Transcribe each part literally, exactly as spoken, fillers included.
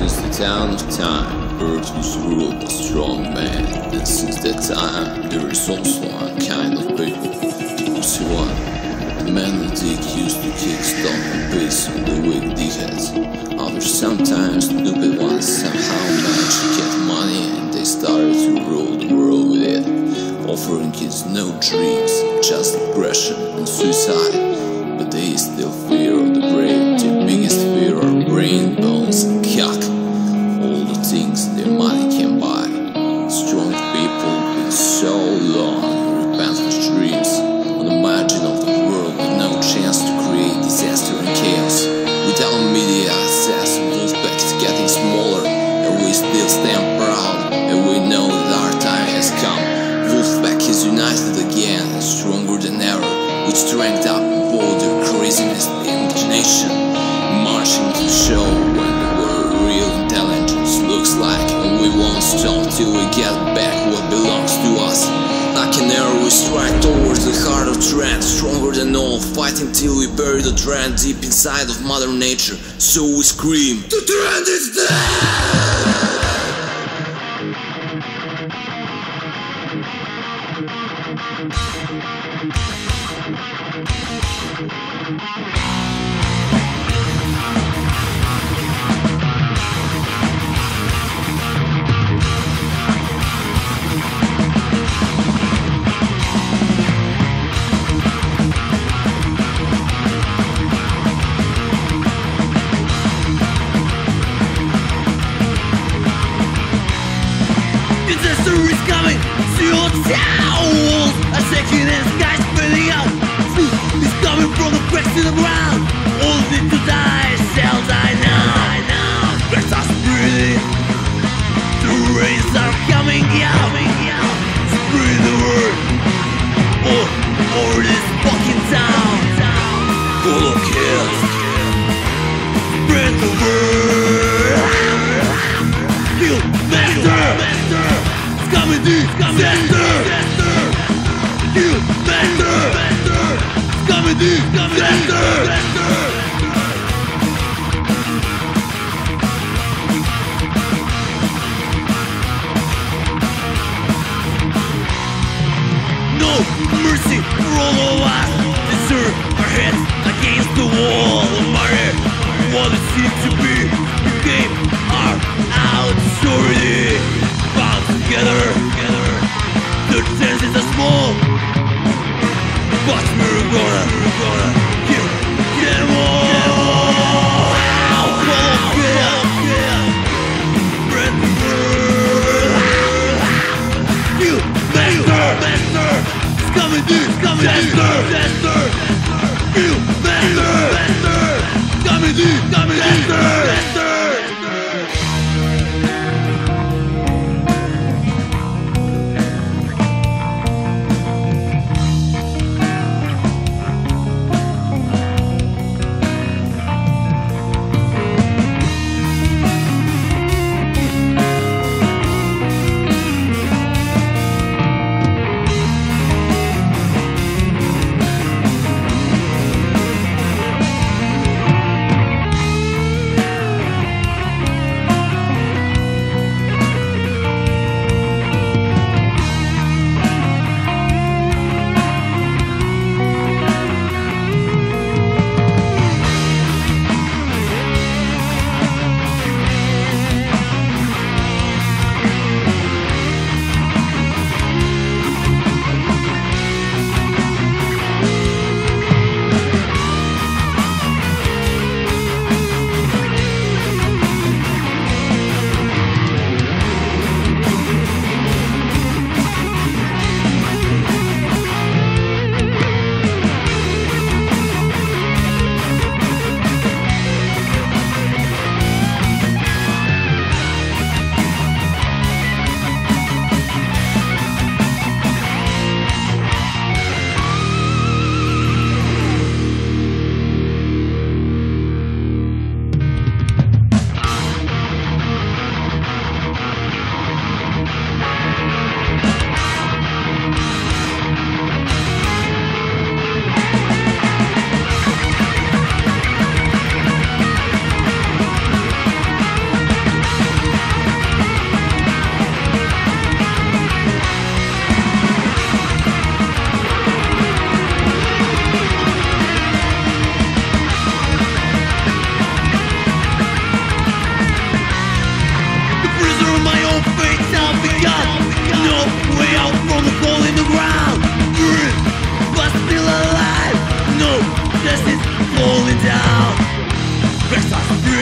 Since the town of time, Earth was ruled by strong men, and since that time, there is also a kind of people, those who are men that they used to kick stop and piss on the weak dickheads. Others sometimes stupid ones somehow managed to get money, and they started to rule the world with it, offering kids no dreams, just depression and suicide. But there is still fear of the brave. Their biggest fear are brain, bones and cock, all the things their money can buy. Strong people been so long in relentless dreams, on the margin of the world with no chance to create disaster and chaos. Without media access, those pockets getting smaller, and we still stand proud, and we know that our time has come. Wolfpack is united again and stronger than ever, with strength up and bolder, craziness and indignation, marching to show when the world real intelligence looks like, and we won't stop till we get back what belongs to us. Like an arrow we strike towards the heart of trend, stronger than all, fighting till we bury the trend deep inside of Mother Nature, so we scream, the trend is dead!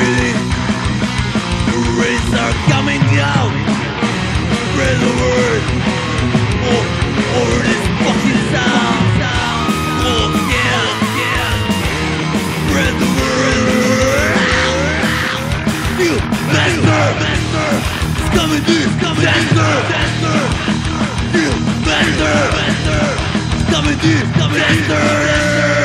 really. The rays are coming down. Spread the word oh, over this fucking sound. Oh yeah, yeah. Spread the word. You master, master. It's coming to you, master, master. You master, master. It's coming to you, master.